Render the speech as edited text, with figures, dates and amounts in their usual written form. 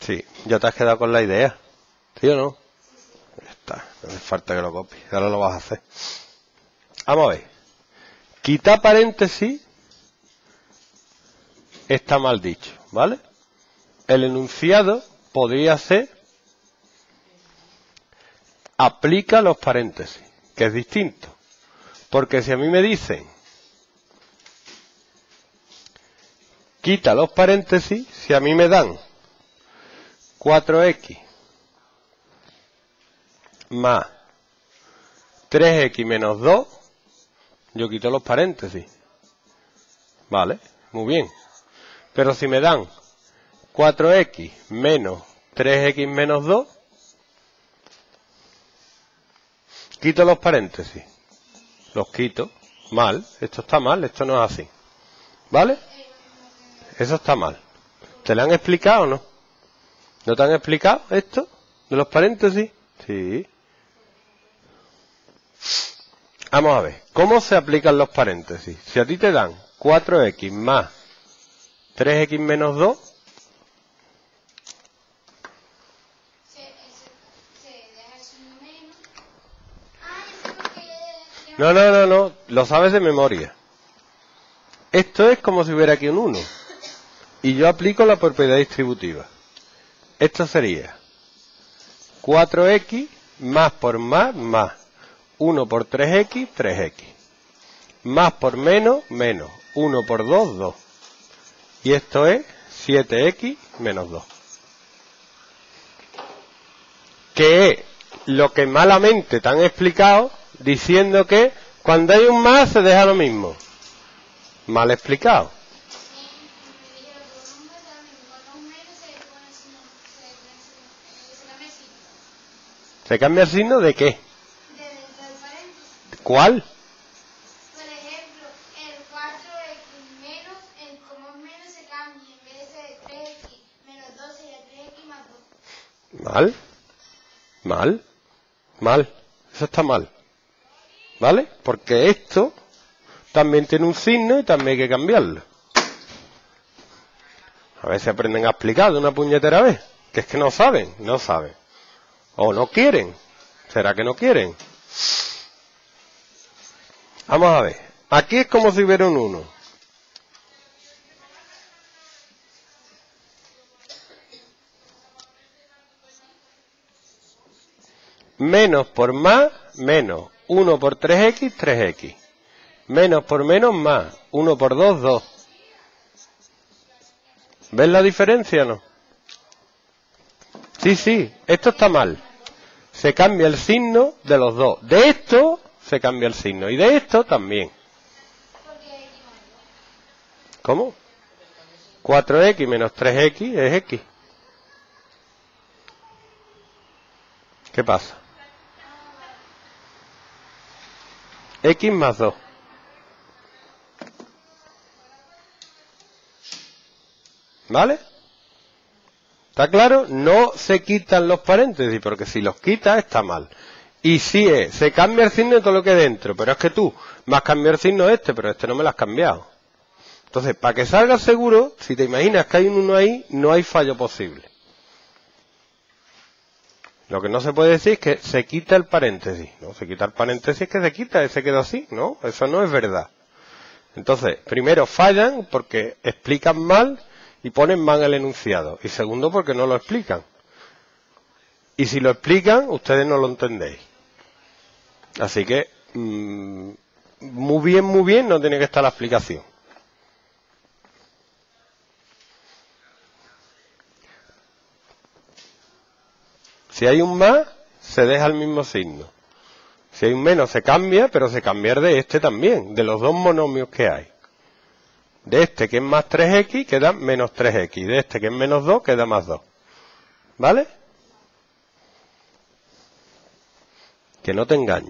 Sí, ya te has quedado con la idea. ¿Sí o no? Ya está, no hace falta que lo copies. Ahora lo vas a hacer. Vamos a ver. Quita paréntesis. Está mal dicho, ¿vale? El enunciado podría ser aplica los paréntesis, que es distinto. Porque si a mí me dicen quita los paréntesis, si a mí me dan 4x más 3x menos 2, yo quito los paréntesis. ¿Vale? Muy bien. Pero si me dan 4x menos 3x menos 2, quito los paréntesis. Los quito. Mal. Esto está mal. Esto no es así. ¿Vale? Eso está mal. ¿Te lo han explicado o no? ¿No te han explicado esto de los paréntesis? Sí. Vamos a ver. ¿Cómo se aplican los paréntesis? Si a ti te dan 4x más 3x menos 2, No, lo sabes de memoria. Esto es como si hubiera aquí un 1. Y yo aplico la propiedad distributiva. Esto sería 4x más por más 1 por 3x, 3x. Más por menos 1 por 2, 2. Y esto es 7x menos 2. Que es lo que malamente te han explicado diciendo que cuando hay un más se deja lo mismo. Mal explicado. ¿Se cambia el signo de qué? ¿Cuál? Por ejemplo, el 4x menos, el como menos se cambia, en vez de 3x menos 2 sería 3x más 2. Mal. Eso está mal. ¿Vale? Porque esto también tiene un signo y también hay que cambiarlo. A ver si aprenden a explicar de una puñetera vez. Que es que no saben. O no quieren. ¿Será que no quieren? Vamos a ver. Aquí es como si hubiera un 1. Menos por más, menos. 1 por 3x, 3x. Menos por menos, más. 1 por 2, 2. ¿Ves la diferencia o no? Sí, esto está mal. Se cambia el signo de los dos. De esto se cambia el signo. Y de esto también. ¿Cómo? 4x menos 3x es x. ¿Qué pasa? X más 2. ¿Vale? ¿Está claro? No se quitan los paréntesis, porque si los quitas está mal. Y sí es, se cambia el signo de todo lo que hay dentro, pero es que tú me has cambiado el signo pero este no me lo has cambiado. Entonces, para que salgas seguro, si te imaginas que hay un 1 ahí, no hay fallo posible. Lo que no se puede decir es que se quita el paréntesis. No, se quita el paréntesis es que se quita, ese queda así. No, eso no es verdad. Entonces, primero fallan porque explican mal y ponen mal el enunciado. Y segundo, porque no lo explican. Y si lo explican, ustedes no lo entendéis. Así que, muy bien, no tiene que estar la explicación. Si hay un más, se deja el mismo signo. Si hay un menos, se cambia, pero se cambia de este también, de los dos monomios que hay. De este que es más 3x, queda menos 3x. De este que es menos 2, queda más 2. ¿Vale? Que no te engañes.